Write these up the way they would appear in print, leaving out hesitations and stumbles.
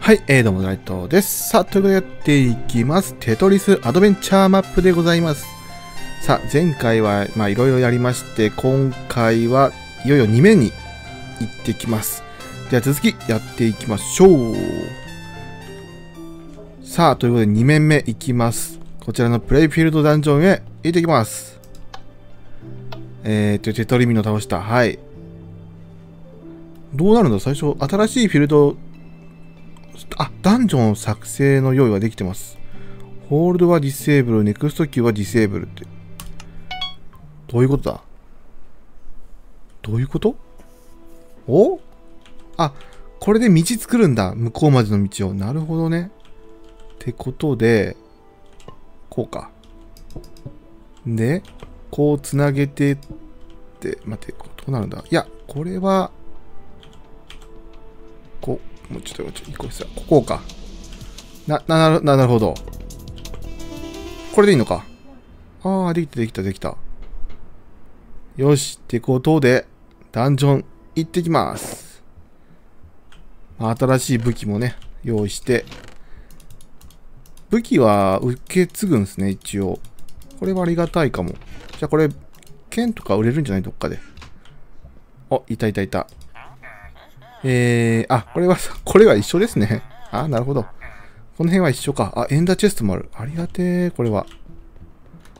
はい、どうも、ナイトです。さあ、ということでやっていきます。テトリスアドベンチャーマップでございます。さあ、前回は、いろいろやりまして、今回はいよいよ2面に行ってきます。では、続きやっていきましょう。さあ、ということで2面目行きます。こちらのプレイフィールドダンジョンへ行ってきます。テトリミの倒した。はい。どうなるんだ最初、新しいフィールド、あ、ダンジョン作成の用意はできてます。ホールドはディセーブル、ネクストキューはディセーブルって。どういうことだ？どういうこと？お？あ、これで道作るんだ。向こうまでの道を。なるほどね。ってことで、こうか。で、こうつなげてって、待って、どうなるんだ？いや、これは、こう。もうちょっと1個した。ここか。なるほど。これでいいのか。ああ、できた。よし、ってことで、ダンジョン行ってきます。新しい武器もね、用意して。武器は受け継ぐんですね、一応。これはありがたいかも。じゃあこれ、剣とか売れるんじゃないどっかで。あ、いた。あ、これは一緒ですね。あ、なるほど。この辺は一緒か。あ、エンダーチェストもある。ありがてー、これは。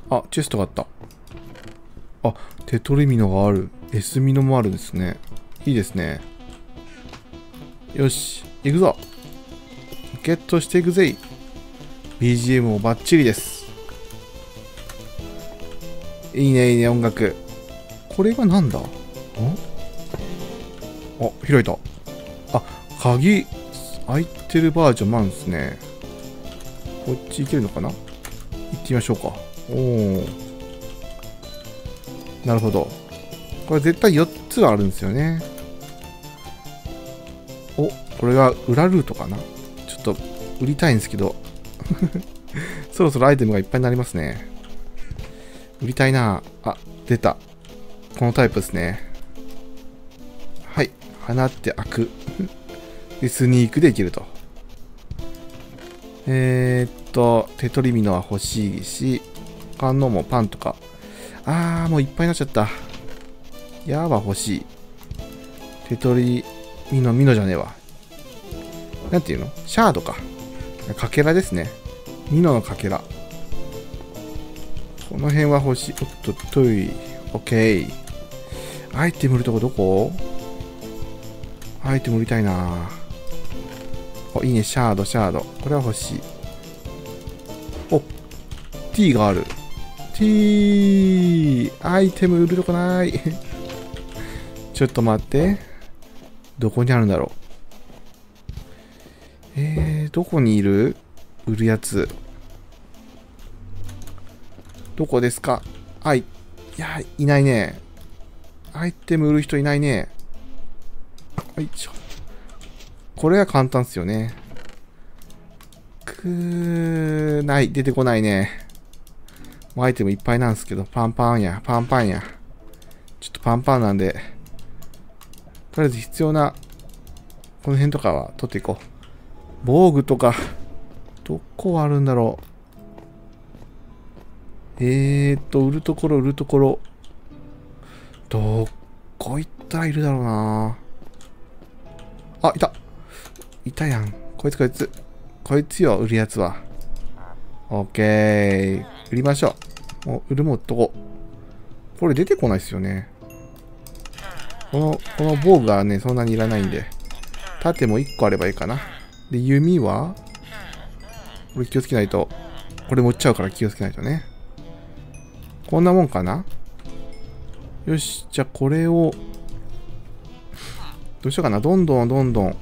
あ、チェストがあった。あ、テトリミノがある。エスミノもあるんですね。いいですね。よし、行くぞ。ゲットしていくぜ。BGM もバッチリです。いいね、音楽。これはなんだ？ん？あ、開いた。あ、鍵、開いてるバージョンもあるんですね。こっち行けるのかな？行ってみましょうか。おー。なるほど。これ絶対4つあるんですよね。お、これが裏ルートかな？ちょっと、売りたいんですけど。そろそろアイテムがいっぱいになりますね。売りたいな。あ、出た。このタイプですね。放って開く。で、スニークでいけると。テトリミノは欲しいし、他のもパンとか。あー、もういっぱいになっちゃった。矢は欲しい。テトリミノ、ミノじゃねえわ。なんていうの？シャードか。かけらですね。ミノのかけら。この辺は欲しい。おっと、トイ。オッケー。アイテム売るとこどこ？アイテム売りたいな。お、いいね。シャード。これは欲しい。お、T がある。T！ アイテム売るとこない。ちょっと待って。どこにあるんだろう。どこにいる？売るやつ。どこですか？いないね。アイテム売る人いないね。はい、これは簡単っすよね。ない。出てこないね。もうアイテムいっぱいなんですけど、パンパンや。ちょっとパンパンなんで、とりあえず必要な、この辺とかは取っていこう。防具とか、どこあるんだろう。売るところ。どこ行ったらいるだろうな。あ、いたやん。こいつ。こいつよ、売るやつは。オッケー。売りましょう。お、売るもっとこ。これ出てこないっすよね。この防具がね、そんなにいらないんで。盾も1個あればいいかな。で、弓はこれ気をつけないと。これ持っちゃうから気をつけないとね。こんなもんかな。よし、じゃあこれを。どうしようかな。どんどん。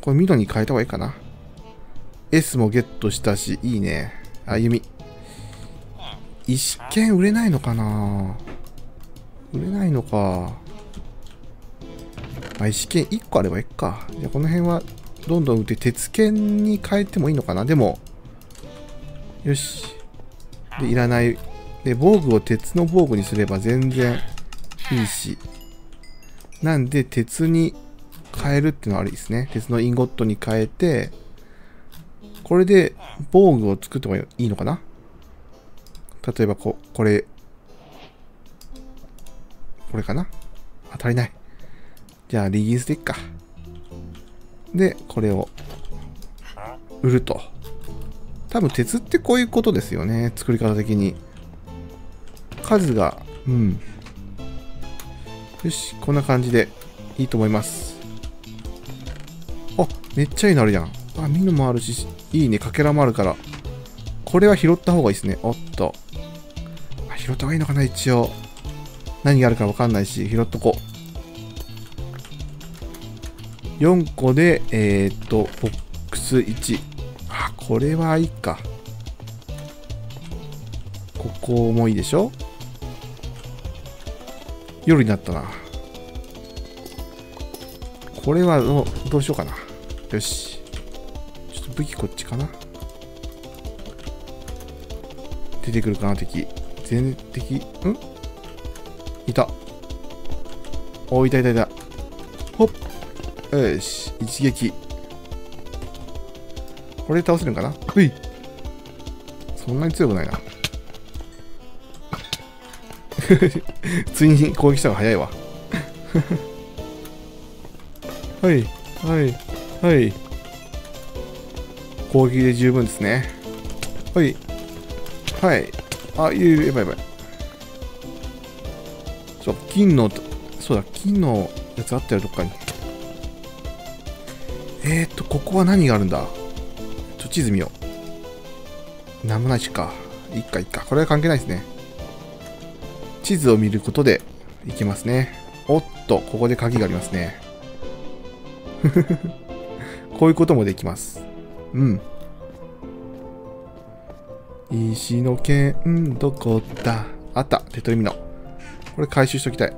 これ緑に変えた方がいいかな。S もゲットしたし、いいね。あ、弓。石剣売れないのかな？まあ、石剣1個あればいいか。じゃあこの辺はどんどん打って、鉄剣に変えてもいいのかな。でも、よし。で、いらない。で、防具を鉄の防具にすれば全然いいし。なんで、鉄に変えるっていうのはあれですね。鉄のインゴットに変えて、これで防具を作ってもいいのかな。例えばこれかな。あ、足りない。じゃあリリースでいっか。で、これを売ると。多分鉄ってこういうことですよね。作り方的に。数が、うん。よし、こんな感じでいいと思います。あ、めっちゃいいのあるやん。あ、ミノもあるし、いいね。かけらもあるから。これは拾った方がいいですね。おっと。あ、拾った方がいいのかな、一応。何があるかわかんないし、拾っとこう。4個で、ボックス1。あ、これはいいか。ここもいいでしょ?夜になったな。これはどうしようかな。よし。ちょっと武器こっちかな。出てくるかな、敵。全然敵、ん?いた。お、いたいたいた。ほっ。よし、一撃。これで倒せるんかな?うい!そんなに強くないな。ついに攻撃した方が早いわ。はい、はい、はい。攻撃で十分ですね。はい。はい。あ、やばいやばい。そう、金のやつあったよ、どっかに。ここは何があるんだ?地図見よう。なんもないしか。いっかいっか。これは関係ないですね。地図を見ることでいけますね。おっと、ここで鍵がありますね。こういうこともできます。うん。石の剣、どこだ?あった。手取りミノ。これ回収しときたい。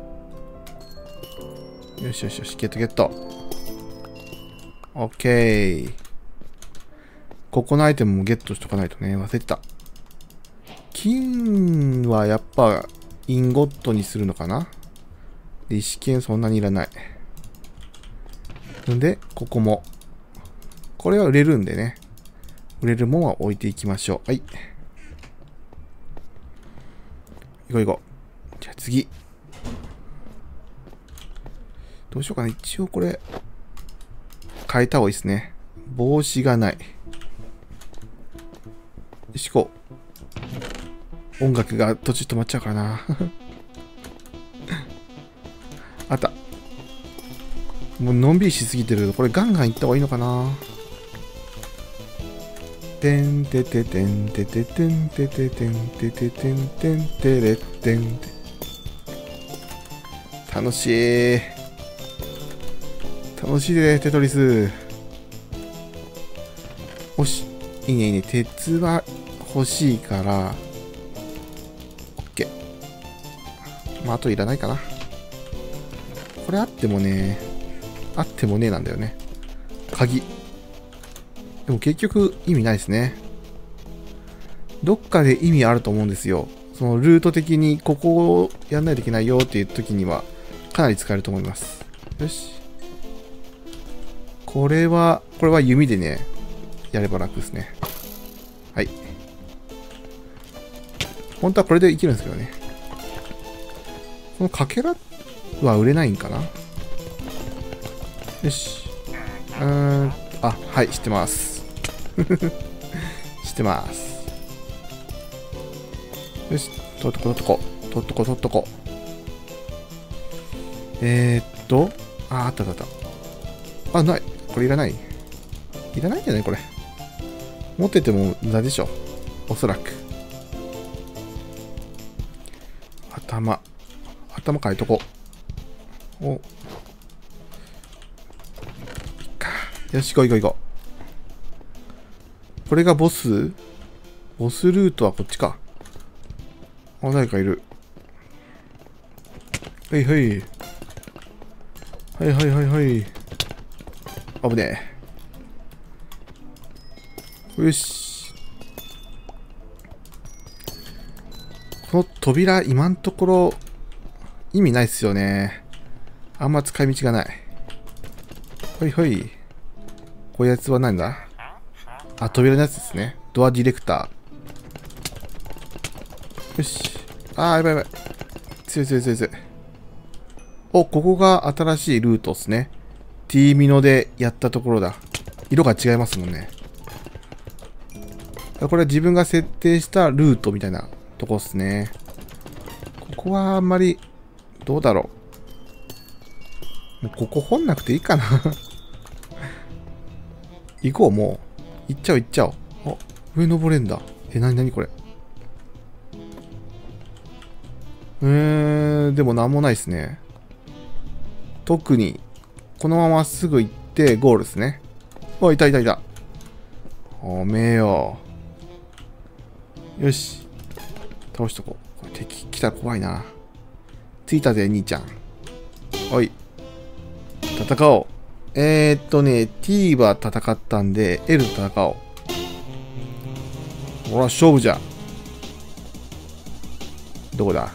よしよしよし。ゲットゲット。オッケー。ここのアイテムもゲットしとかないとね。忘れてた。金はやっぱインゴットにするのかな。で、石剣そんなにいらない。んで、ここも。これは売れるんでね。売れるもんは置いていきましょう。はい。いこういこう。じゃあ次。どうしようかな。一応これ。変えた方がいいですね。帽子がない。よし、こう。音楽が途中止まっちゃうからな。あった。もうのんびりしすぎてるけど、これガンガンいった方がいいのかな。てんてててんてててんてててんてててんてんてれってん。楽しい。楽しいね、テトリス。おし、いいね、いいね。鉄は欲しいから、OK。まあ、あといらないかな。これあってもね、あってもねなんだよね。鍵。でも結局意味ないですね。どっかで意味あると思うんですよ。そのルート的にここをやんないといけないよっていう時には、かなり使えると思います。よし。これは弓でね、やれば楽ですね。はい。本当はこれでいけるんですけどね。このかけらは売れないんかな?よし。あ、はい、知ってます。知ってます。よし、取っとこ。あ、あったあった。あ、ない。これいらないんじゃないこれ。持ってても無駄でしょ。おそらく。頭変えとこう。お。いっか。よし、行こう。これがボスルートはこっちか。あ、誰かいる。はい。危ねえ。よし。この扉、今のところ、意味ないっすよね。あんま使い道がない。こういうやつは何だあ、扉のやつですね。ドアディレクター。よし。あー、やばいやばい。強い強い強い強い。お、ここが新しいルートですね。T ミノでやったところだ。色が違いますもんね。これは自分が設定したルートみたいなとこですね。ここはあんまり、どうだろう。もうここ掘んなくていいかな。行こう、もう。行っちゃおう、行っちゃおう。あ、上登れんだ。え、なになにこれ。でもなんもないですね。特に、このまますぐ行ってゴールですね。あ、いたいたいた。おめえよ。よし。倒しとこう。これ敵来たら怖いな。着いたぜ、兄ちゃん。おい。戦おう。T は戦ったんで、L と戦おう。ほら、勝負じゃ。どこだ？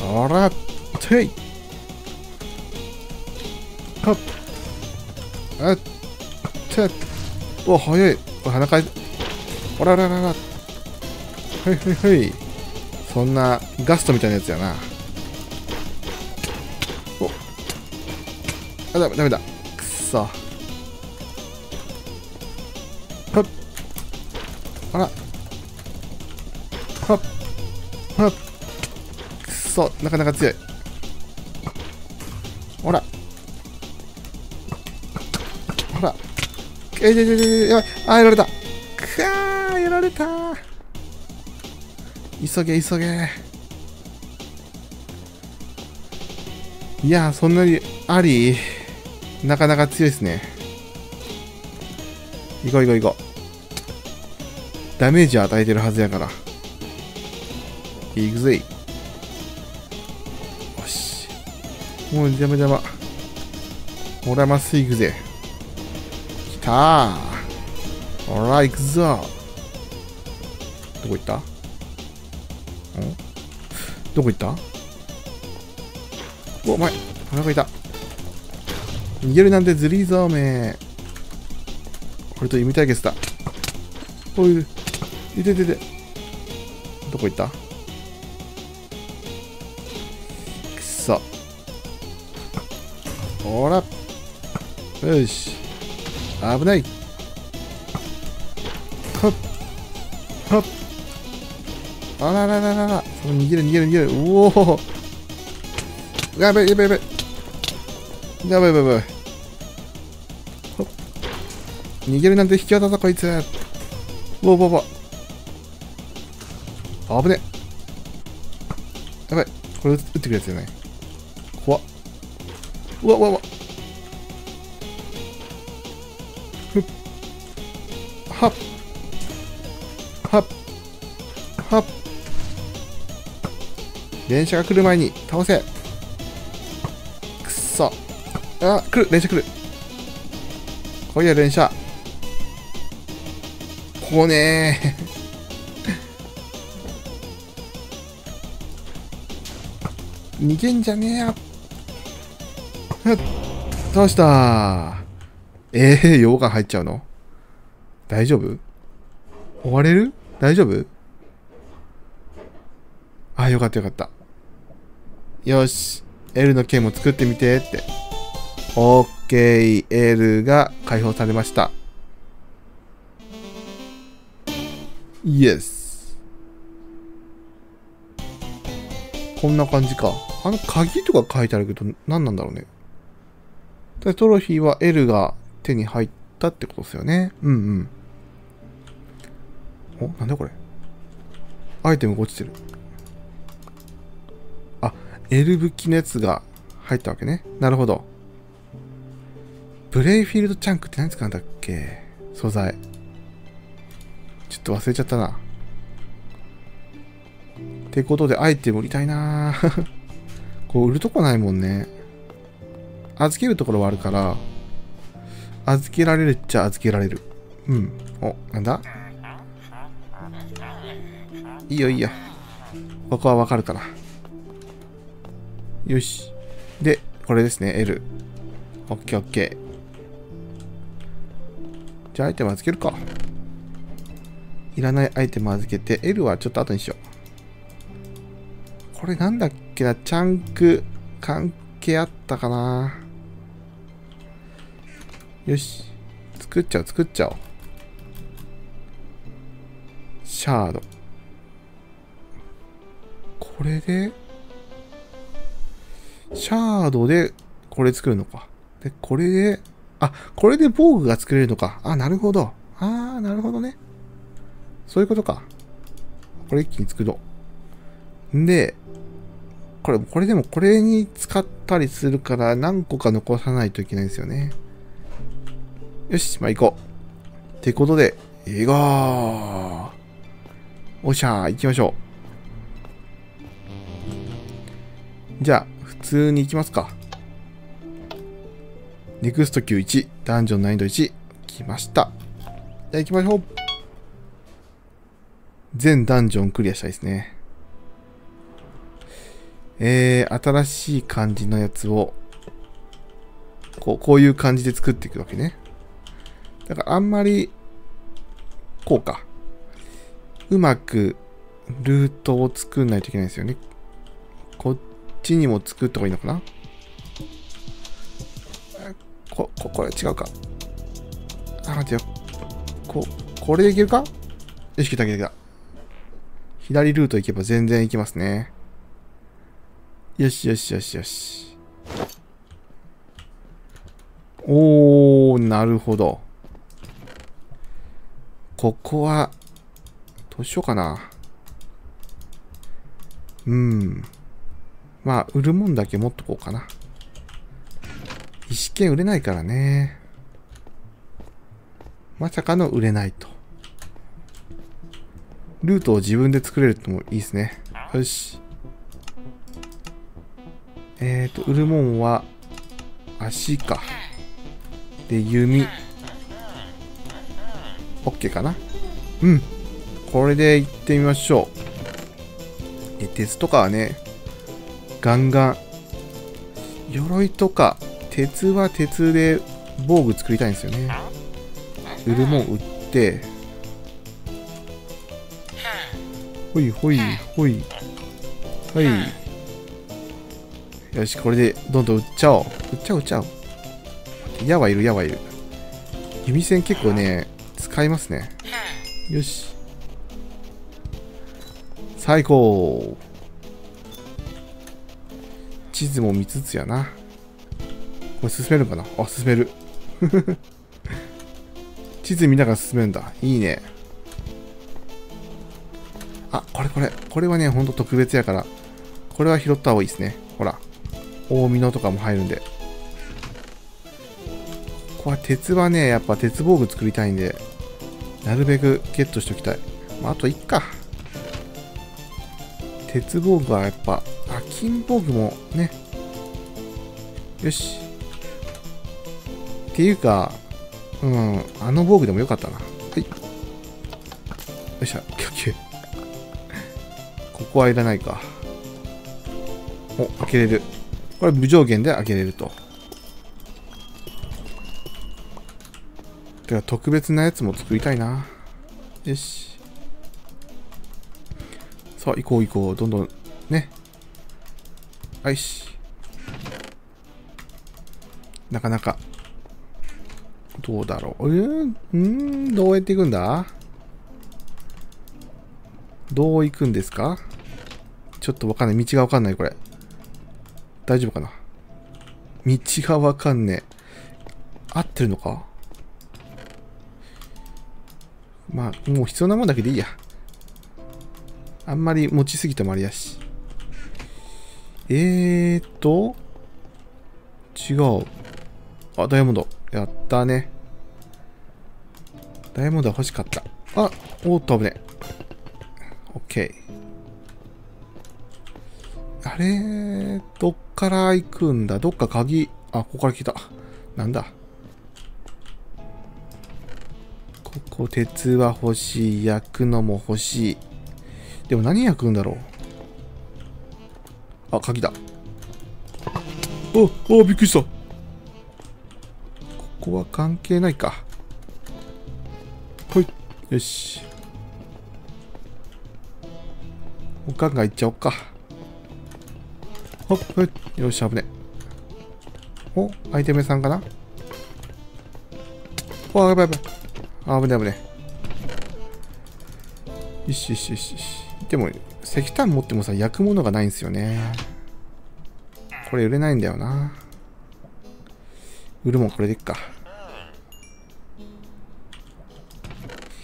あら、てい。はっ。あっ。うわ、早い。鼻かい。あらららら。はいはいはい。そんなガストみたいなやつやな。おっ。あ、ダメだ。くっそ。はっ。あら。はっ。はっ。くっそ。なかなか強い。ほら。ほら。やばい、やられた。くあー、やられたー。急げ。いやー、そんなにあり、なかなか強いですね。行こう。ダメージを与えてるはずやから。行くぜ。よし。もう邪魔。ほら、まっすぐ行くぜ。たー、ほら行くぞ。どこ行った？お前お腹いた。逃げるなんてずるいぞおめえ。これと弓対決だ。おいいて。どこ行った？くそ。ほらよし。危ない。はっ。あららららら。その逃げる。おお。やべえ。はっ。逃げるなんて引き渡さこいつ。お。危ね。やばい。これ撃ってくるやつじゃない。怖っ。うわ。はっ。電車が来る前に倒せ。くっそ。あ、電車来る。来いや、電車。来ねえ。逃げんじゃねえや。倒した。溶岩入っちゃうの？大丈夫？追われる？大丈夫？あ、よかった。よし。L の剣も作ってみてって。OK。L が解放されました。イエス。こんな感じか。あの鍵とか書いてあるけど、何なんだろうね。でトロフィーは L が手に入ったってことですよね。お、なんだこれ。アイテムが落ちてる。あ、L 武器のやつが入ったわけね。なるほど。ブレイフィールドチャンクって何使うんだっけ？素材。ちょっと忘れちゃったな。ってことで、アイテム売りたいなぁ。こう、売るとこないもんね。預けるところはあるから、預けられるっちゃ預けられる。お、なんだ？いいよ。ここはわかるから。よし。で、これですね、L。オッケー。じゃあアイテム預けるか。いらないアイテム預けて、L はちょっと後にしよう。これなんだっけな、チャンク関係あったかな。よし。作っちゃおう。シャード。これで、シャードでこれ作るのか。で、これで、あ、これで防具が作れるのか。あ、なるほど。あー、なるほどね。そういうことか。これ一気に作ろう。んで、これでもこれに使ったりするから何個か残さないといけないですよね。よし、まあ、行こう。ってことで、行こう。おっしゃー、行きましょう。じゃあ、普通に行きますか。ネクスト級1、ダンジョン難易度1、来ました。じゃあ行きましょう。全ダンジョンクリアしたいですね。新しい感じのやつを、こういう感じで作っていくわけね。だからあんまり、こうか。うまくルートを作んないといけないですよね。こっちにも作った方がいいのかな？これ違うか。あ、待てよ。これでいけるか？よし、いけた。左ルート行けば全然行きますね。よし。おー、なるほど。ここは、どうしようかな。まあ、売るもんだけ持っとこうかな。石剣売れないからね。まさかの売れないと。ルートを自分で作れるってもいいですね。よし。売るもんは、足か。で、弓。OK かな。これで行ってみましょう。鉄とかはね、ガンガン。鎧とか、鉄は鉄で防具作りたいんですよね。売るもん売って、ほい。はい。よし、これでどんどん売っちゃおう。矢はいる。弓線結構ね、使いますね。よし。最高。地図も見つつやな。これ進めるんかな？あ、進める。地図見ながら進めるんだ。いいね。あ、これはね、ほんと特別やから。これは拾った方がいいですね。ほら。大美濃とかも入るんで。ここは鉄はね、やっぱ鉄防具作りたいんで、なるべくゲットしておきたい。まあ、あといっか。鉄防具はやっぱ、あ、金防具もね。よし。っていうか、あの防具でもよかったな。はい。よいしょ、ここはいらないか。お、開けれる。これ無上限で開けれると。てか特別なやつも作りたいな。よし。さあ、行こう。どんどん、ね。はいし。なかなか。どうだろう。どうやって行くんだ？どう行くんですか？ちょっとわかんない。道がわかんない、これ。大丈夫かな？道がわかんねえ。合ってるのか？まあ、もう必要なもんだけでいいや。あんまり持ちすぎてもあれやし。違う。あ、ダイヤモンド。やったね。ダイヤモンドは欲しかった。あ、おっと、危ねえ。OK。あれ、どっから行くんだ？どっか鍵。あ、ここから来た。なんだ。ここ、鉄は欲しい。焼くのも欲しい。でも何焼くんだろう。あ、鍵だ。あ、びっくりした。ここは関係ないか。よし。ガンガンいっちゃおっか。ほっ、ほっ。よし、危ね。お、アイテムさんかな。お、やばいやばい。あ、危ね危ね。よしよしよしよし。でも、石炭持ってもさ、焼くものがないんですよね。これ売れないんだよな。売るもんこれでいっか。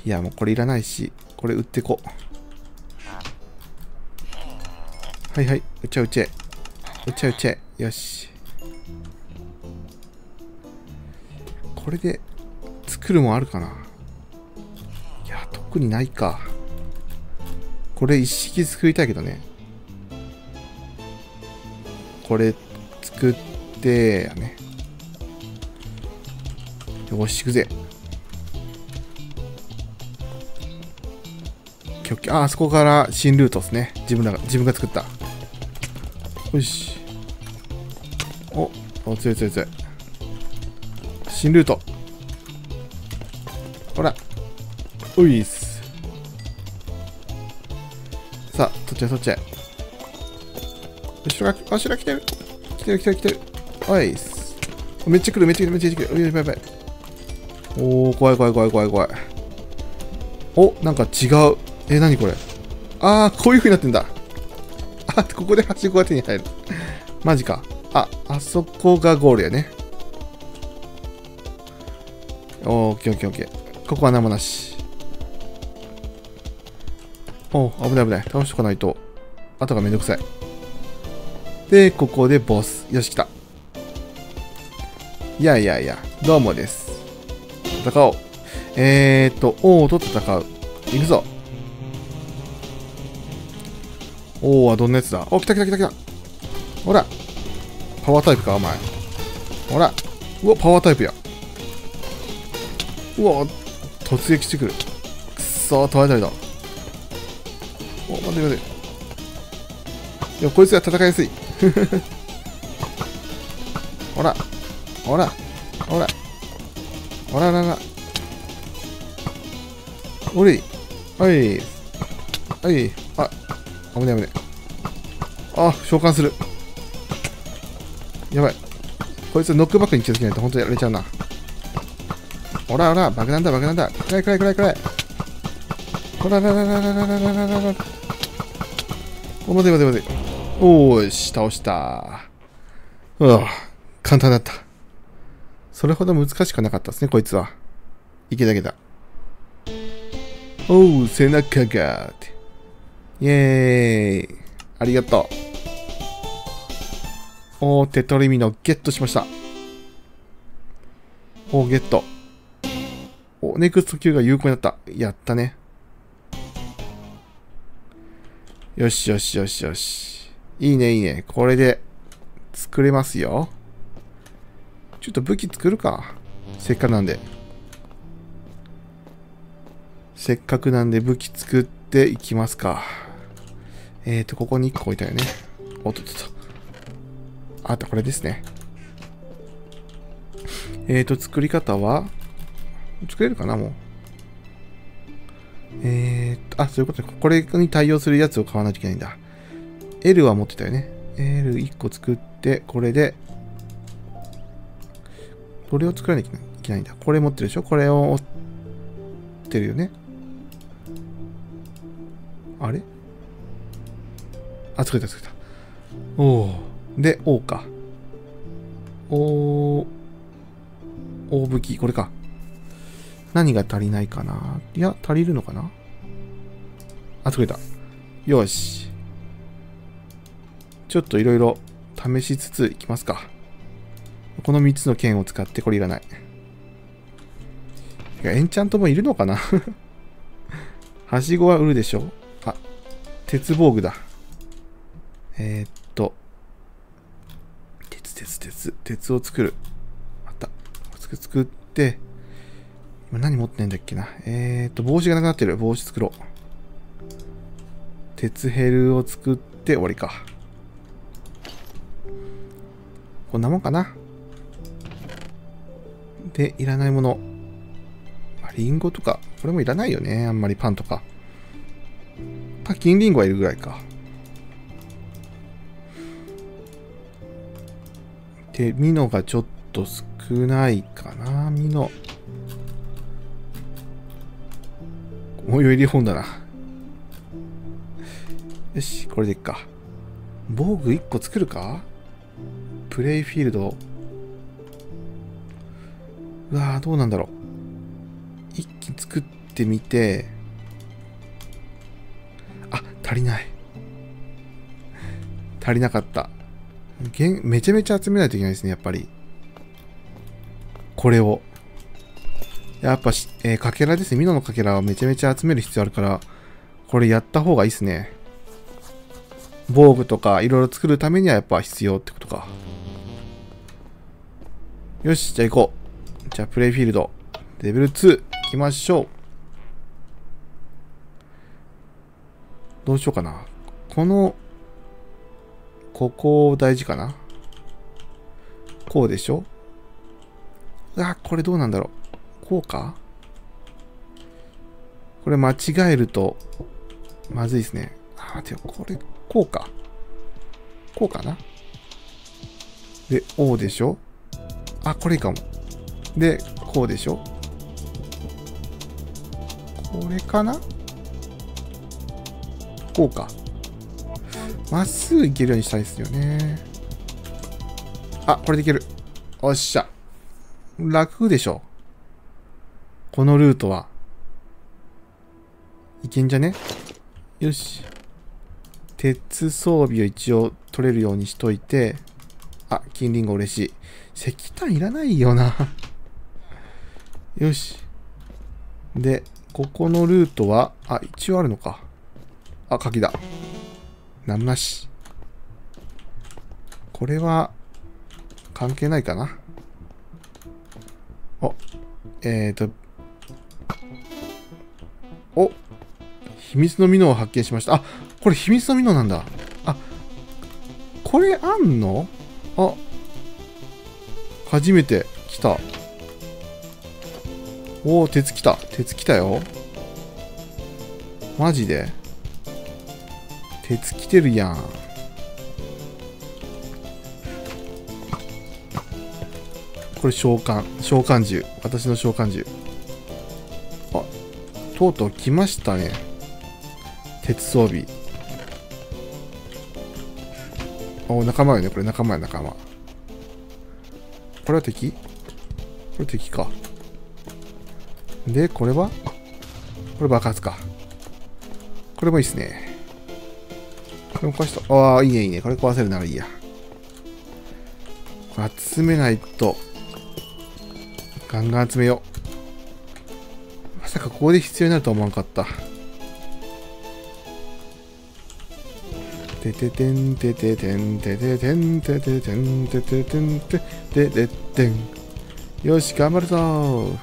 いや、もうこれいらないし、これ売ってこう。はいはい、うちゃうちゃうちゃうちゃ、よし。これで作るもんあるかな。いや、特にないか。これ一式作りたいけどね。これ作ってやね。よし、いくぜ。あ、あそこから新ルートですね。自分が作った。よし。お、強い強い強い。新ルート。ほら。おいっす。さあ、取っちゃえ取っちゃえ。後ろが来てる。来てる。おいっす。めっちゃ来る、めっちゃ来る。やばいやばい。おー、怖い。お、なんか違う。何これ。あー、こういう風になってんだ。あ、ここでハチ公が手に入る。マジか。あそこがゴールやね。オッケーオッケーオッケー。ここは何もなし。お、危ない。倒しとかないと、後がめんどくさい。で、ここでボス。よし、来た。いや、どうもです。戦おう。王と戦う。行くぞ。おお、どんなやつだ。お、来た。ほら。パワータイプか、お前。ほら。うわ、パワータイプや。うわ、突撃してくる。くそー、取られた。お、待て。いや、こいつは戦いやすい。ほら。おり。はい。あ、危ね。あ、召喚する。やばい。こいつノックバックに気をつけないと本当にやられちゃうな。ほら、爆弾だ。暗い。ほら。お、待て。おーし、倒した。うわ、簡単だった。それほど難しくなかったですね、こいつは。いけた。おう、背中がーって。イェーイ。ありがとう。おー、テトリミノゲットしました。おー、ゲット。お、ネクスト級が有効になった。やったね。よし。いいね。これで作れますよ。ちょっと武器作るか。せっかくなんで武器作っていきますか。ここに1個置いたよね。おっとっとっと。あと、これですね。作り方は作れるかな、もう。あ、そういうことで、これに対応するやつを買わないといけないんだ。L は持ってたよね。L1 個作って、これで、これを作らなきゃいけないんだ。これ持ってるでしょ。これを持ってるよね。あれ？あ、作れた。おお。で、O か。O武器、これか。何が足りないかな？いや、足りるのかな？あ、作れた。よし。ちょっといろいろ試しつついきますか。この3つの剣を使って、これいらない。エンチャントもいるのかな？はしごは売るでしょ？あ、鉄防具だ。鉄を作る。あった。作って、今何持ってないんだっけな。帽子がなくなってる。帽子作ろう。鉄ヘルを作って終わりか。こんなもんかな。で、いらないもの。あリンゴとか、これもいらないよね。あんまりパンとか。パッキンリンゴはいるぐらいか。で、ミノがちょっと少ないかな。ミノ。おいおい、リホンだな。よし、これでいっか。防具1個作るか？プレイフィールド。うわぁ、どうなんだろう。一気に作ってみて。あ、足りない。足りなかった。めちゃめちゃ集めないといけないですね、やっぱり。これを。やっぱかけらですね。ミノのかけらをめちゃめちゃ集める必要あるから、これやった方がいいですね。防具とかいろいろ作るためにはやっぱ必要ってことか。よし、じゃあ行こう。じゃあプレイフィールド。レベル2。行きましょう。どうしようかな。ここ大事かな。こうでしょ。あ、これどうなんだろう。こうか。これ間違えるとまずいですね。あ、でもこれ、こうか。こうかな。で、O でしょ。あ、これいいかも。で、こうでしょ。これかな。こうか。まっすぐ行けるようにしたいですよね。あ、これでいける。おっしゃ。楽でしょ。このルートは。いけんじゃね？よし。鉄装備を一応取れるようにしといて。あ、金リンゴ嬉しい。石炭いらないよな。よし。で、ここのルートは、あ、一応あるのか。あ、鍵だ。なんなし。これは、関係ないかな。お、お、秘密のミノを発見しました。あ、これ秘密のミノなんだ。あ、これあんの？あ、初めて来た。おー、鉄来た。鉄来たよ。マジで？鉄来てるやん。これ召喚。召喚獣。私の召喚獣。あ、とうとう来ましたね。鉄装備。お、仲間よね。これ仲間や、仲間。これは敵？これ敵か。で、これは？これ爆発か。これもいいっすね。これも壊した。ああ、いいね、いいね。これ壊せるならいいや。これ集めないと。ガンガン集めよう。まさかここで必要になるとは思わなかった。てててんてててんてててんてててんてててんててててん。よし、頑張るぞ。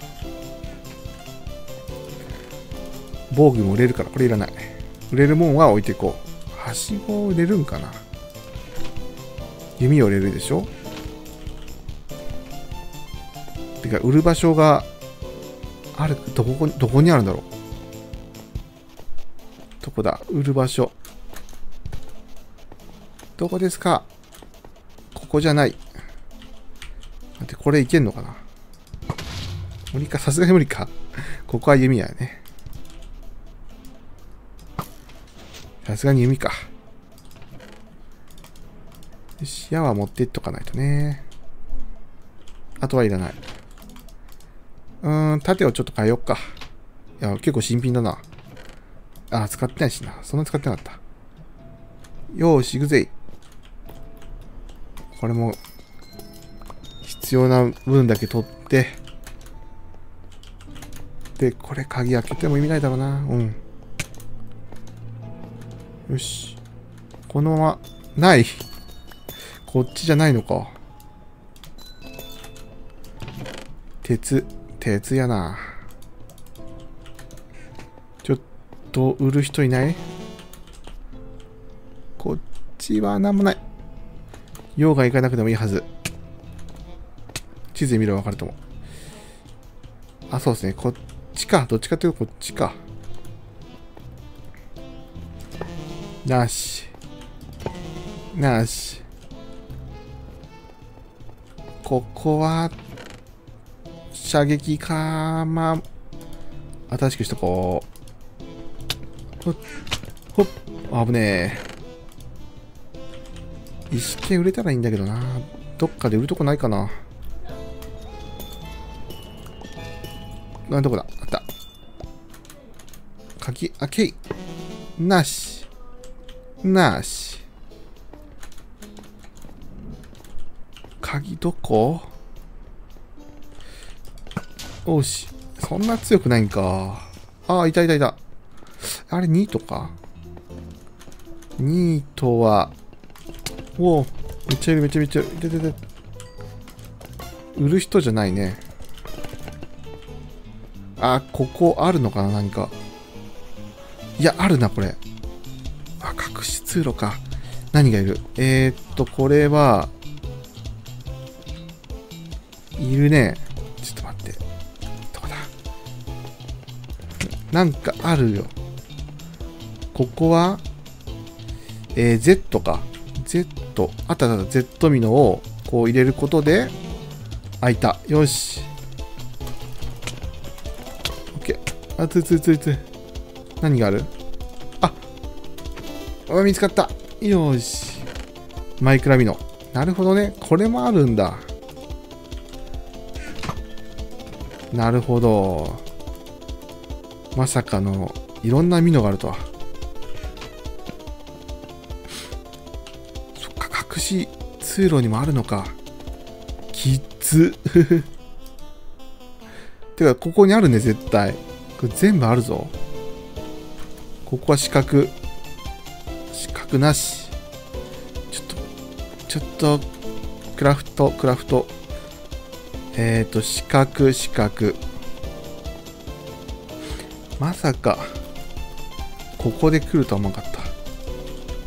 防具も売れるから、これいらない。売れるもんは置いていこう。はしごを入れるんかな。弓を入れるでしょ。てか売る場所がある。どこにあるんだろう。どこだ、売る場所。どこですか。ここじゃない。待って、これいけんのかな。無理か、さすがに無理か。ここは弓やね。さすがに弓か。よし、矢は持ってっとかないとね。あとはいらない。盾をちょっと変えよっか。いや、結構新品だな。あ、使ってないしな。そんな使ってなかった。よーし、行くぜ。これも、必要な分だけ取って。で、これ鍵開けても意味ないだろうな。うん。よし。このまま、ない。こっちじゃないのか。鉄やな。ちょっと、売る人いない？こっちはなんもない。用がいかなくてもいいはず。地図で見ればわかると思う。あ、そうですね。こっちか。どっちかというとこっちか。なし。なし。ここは、射撃かー、まあ、新しくしとこう。ほっ、危ねえ。石剣売れたらいいんだけどな。どっかで売るとこないかな。あ、どこだ？あった。鍵開けい。なし。なし。鍵どこ？おうし。そんな強くないんか。ああ、いたいたいた。あれ、ニートか？ニートは、おお、めっちゃいるめっちゃめっちゃいる。いたいたいた。売る人じゃないね。あ、ここあるのかな何か。いや、あるな、これ。あ、隠し通路か。何がいる？これは、いるね。ちょっと待って。どこだ？なんかあるよ。ここは、Z か。Z。あったあった。Z ミノを、こう入れることで、開いた。よし。あ、つい。何がある？あ、見つかった。よし。マイクラミノ。なるほどね。これもあるんだ。なるほど。まさかの、いろんなミノがあるとは。そっか、隠し通路にもあるのか。きつ。てか、ここにあるね、絶対。これ全部あるぞ。ここは四角。四角なし。ちょっと、クラフト。四角。まさか、ここで来るとは思わなかっ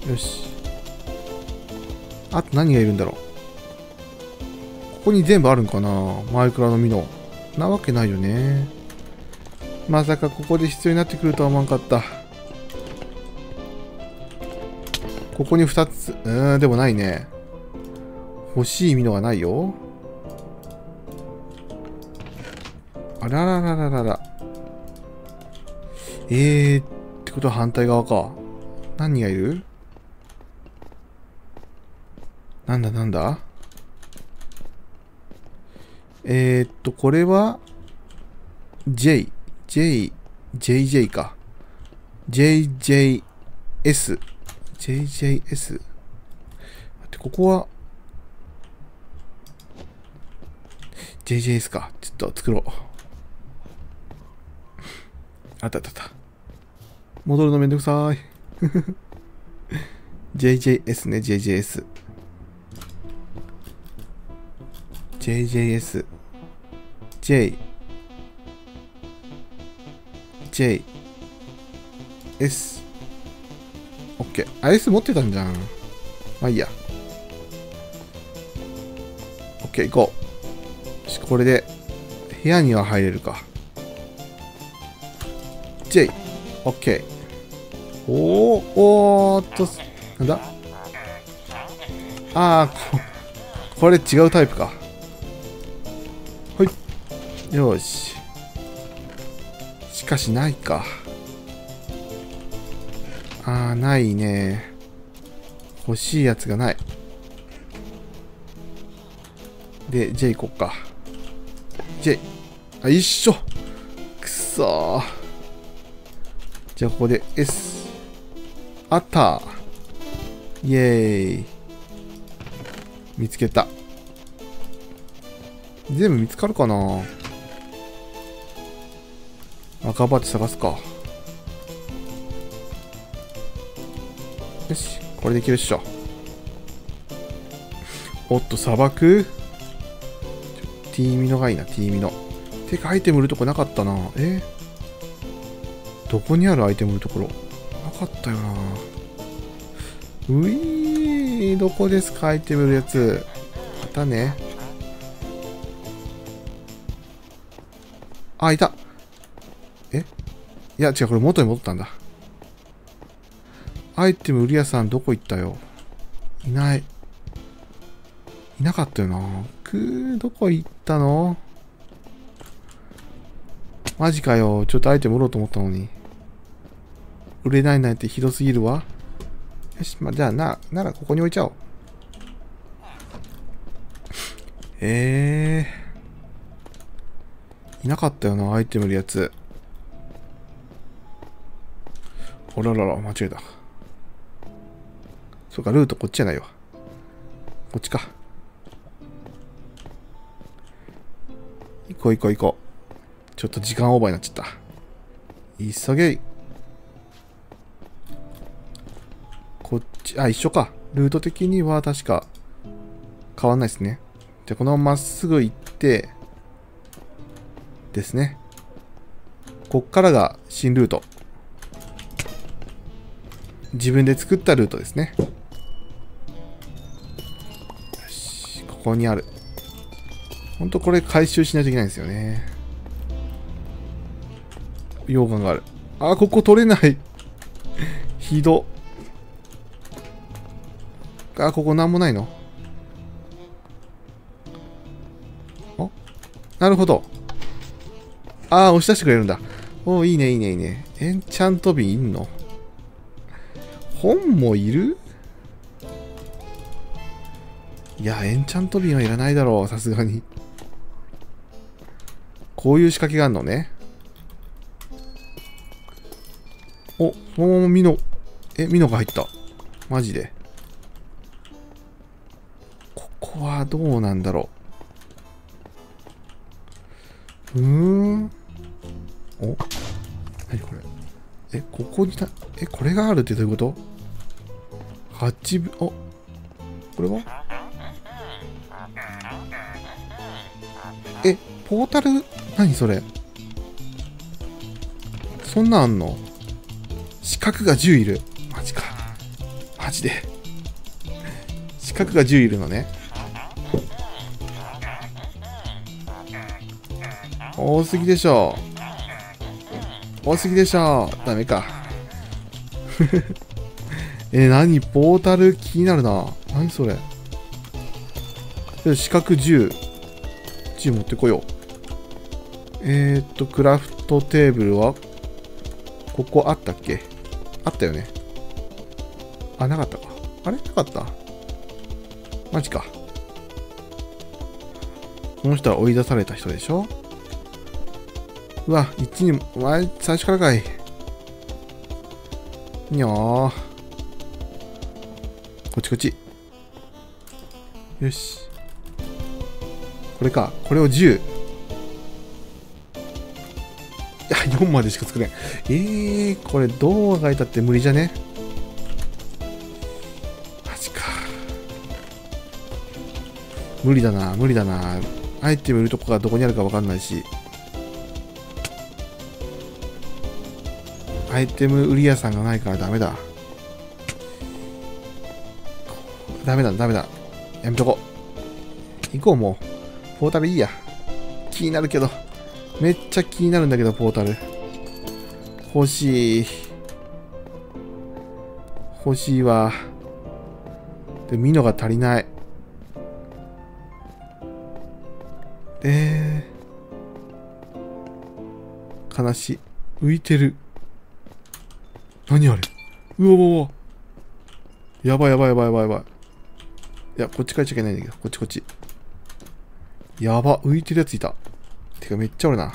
た。よし。あと何がいるんだろう。ここに全部あるんかな？マイクラのミノ。なわけないよね。まさかここで必要になってくるとは思わなかった。ここに2つ。でもないね。欲しいミノがないよ。あらららららら。ってことは反対側か。何がいる？なんだこれは、J。JJ か。JJS。JJS。待って、ここは、JJS か。ちょっと作ろう。あった。戻るのめんどくさーい。JJS ね、JJS。JJS。J。J、S、OK。あ、S 持ってたんじゃん。まあいいや。OK、行こう。よし、これで、部屋には入れるか。J、OK。なんだ？あー、これ違うタイプか。はい。よし。しかしないか。ああ、ないね。欲しいやつがない。で、J 行こっか。J。あ、一緒。くそー。じゃあ、ここで S。あった。イエーイ。見つけた。全部見つかるかな？赤バッジ探すか。よし、これでいけるっしょ。おっと、砂漠？ T ミノがいいな、T ミノ。てか、アイテム売るとこなかったな。どこにあるアイテム売るところ？なかったよな。ういー、どこですか、アイテム売るやつ。またね。あ、いた。いや違う、これ元に戻ったんだ。アイテム売り屋さんどこ行ったよ。いない、いなかったよな。どこ行ったの、マジかよ。ちょっとアイテム売ろうと思ったのに売れないなんてひどすぎるわ。よし、まあ、じゃあならここに置いちゃおう。いなかったよな、アイテム売るやつ。おららら、間違えた。そうか、ルートこっちじゃないわ。こっちか。行こう行こう行こう。ちょっと時間オーバーになっちゃった。急げい。こっち、あ、一緒か。ルート的には確か変わんないですね。じゃあ、このまままっすぐ行って、ですね。こっからが新ルート。自分で作ったルートですね。よし、ここにある。ほんとこれ回収しないといけないんですよね。溶岩がある。あ、ここ取れない。ひど。あ、ここなんもないの。お、なるほど。ああ、押し出してくれるんだ。おお、いいね、いいね、いいね。エンチャント瓶いんの？本もいる？いや、エンチャント瓶はいらないだろう、さすがに。こういう仕掛けがあるのね。お、そのままミノ。ミノが入った。マジで。ここはどうなんだろう。お、何これ。ここにこれがあるってどういうこと？ 8 分、お、これはポータル？何それ？そんなんあんの？四角が10いる。マジか。マジで。四角が10いるのね。多すぎでしょ。多すぎでしょ。ダメか。何？ポータル気になるな。何それ？四角10。10持ってこよう。クラフトテーブルは、ここあったっけ？あったよね。あ、なかったか。あれ？なかった。マジか。この人は追い出された人でしょ？うわ、一に、最初からかい。にゃー。こっちこっち。よし。これか。これを10。いや、4までしか作れん。これどうあがいたって無理じゃね？マジか。無理だな、無理だな。アイテムいるとこがどこにあるかわかんないし。アイテム売り屋さんがないからダメだ。ダメだ、ダメだ。やめとこう。行こう、もう。ポータルいいや。気になるけど。めっちゃ気になるんだけど、ポータル。欲しい。欲しいわ。で、ミノが足りない。悲しい。浮いてる。何あれ？うおお。やばいやばいやばいやばいやばい。いや、こっち帰っちゃいけないんだけど。こっちこっち。やば、浮いてるやついた。てか、めっちゃおるな。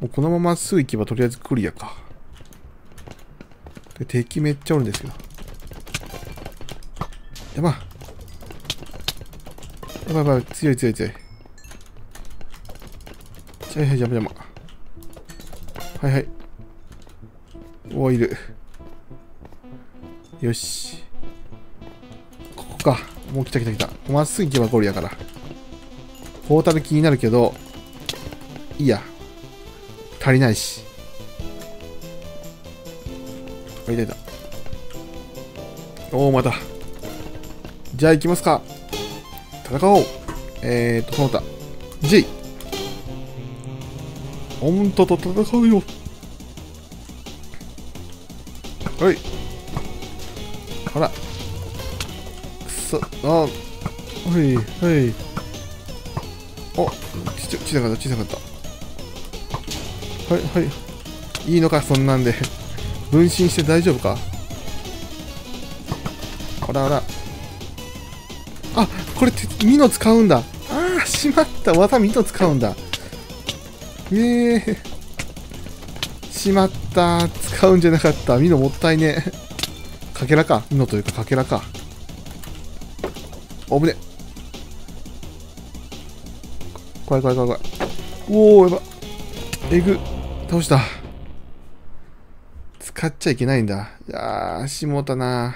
もうこのまますぐ行けばとりあえずクリアか。で、敵めっちゃおるんですけど。やば。やばいやばい、強い強い強い。はいはい、邪魔邪魔。はいはい。お、いる。よし。ここか。もう来た来た来た。まっすぐ行けばゴリやから。ポータル気になるけど、いいや。足りないし。あ、いたいた。おお、また。じゃあ行きますか。戦おう。その他。J。あんたと戦うよ。はい、ほらさあ、はいはい、お、小さかった、はいはい、いいのかそんなんで分身して大丈夫か。ほらほら、あ、これミノ使うんだ。ああ、しまった、技ミノ使うんだ。しまった。使うんじゃなかった。ミノもったいねえ。かけらか。ミノというか、かけらか。おぶね。怖い怖い怖い怖い。おお、やば。えぐ。倒した。使っちゃいけないんだ。いやー、しもたな。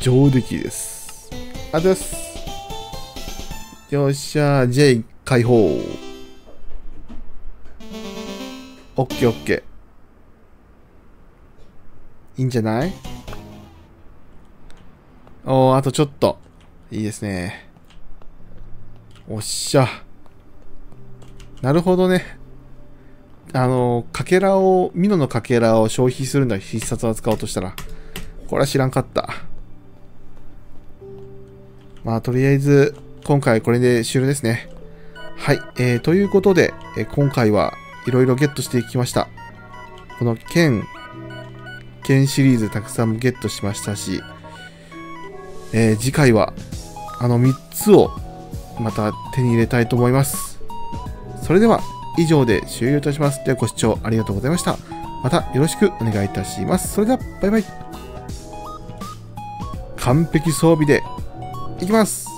上出来です。ありがとうございます。よっしゃー、J。解放。オッケーオッケー。いいんじゃない？おー、あとちょっと。いいですね。おっしゃ。なるほどね。かけらを、ミノのかけらを消費するんだ。必殺技使おうとしたら。これは知らんかった。まあ、とりあえず、今回これで終了ですね。はい、ということで、今回はいろいろゲットしていきました。この剣シリーズたくさんゲットしましたし、次回はあの3つをまた手に入れたいと思います。それでは以上で終了いたします。ではご視聴ありがとうございました。またよろしくお願いいたします。それではバイバイ。完璧装備でいきます。